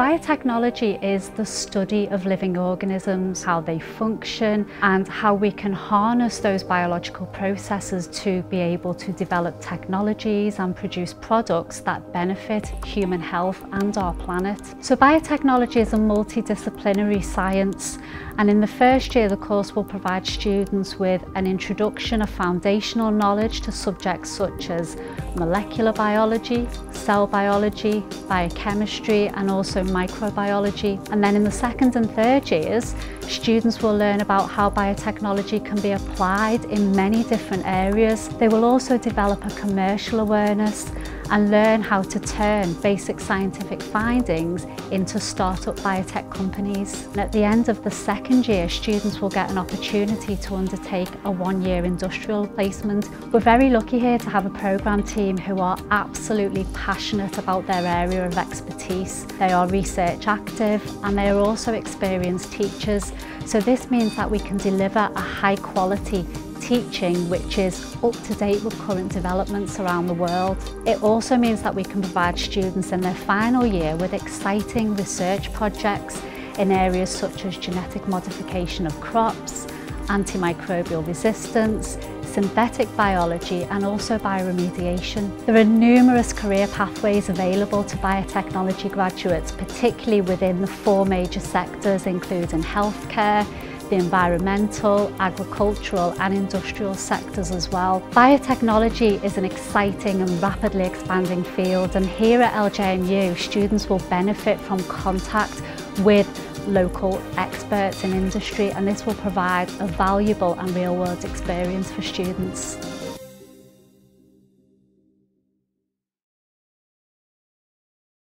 Biotechnology is the study of living organisms, how they function and how we can harness those biological processes to be able to develop technologies and produce products that benefit human health and our planet. So biotechnology is a multidisciplinary science, and in the first year the course will provide students with an introduction of foundational knowledge to subjects such as molecular biology, cell biology, biochemistry and also microbiology. And then in the second and third years, students will learn about how biotechnology can be applied in many different areas. They will also develop a commercial awareness and learn how to turn basic scientific findings into startup biotech companies. And at the end of the second year, students will get an opportunity to undertake a one-year industrial placement. We're very lucky here to have a programme team who are absolutely passionate about their area of expertise. They are research active and they are also experienced teachers. So this means that we can deliver a high quality teaching which is up to date with current developments around the world. It also means that we can provide students in their final year with exciting research projects in areas such as genetic modification of crops, antimicrobial resistance, synthetic biology and also bioremediation. There are numerous career pathways available to biotechnology graduates, particularly within the four major sectors including healthcare, the environmental, agricultural and industrial sectors as well. Biotechnology is an exciting and rapidly expanding field, and here at LJMU students will benefit from contact with local experts in industry, and this will provide a valuable and real-world experience for students.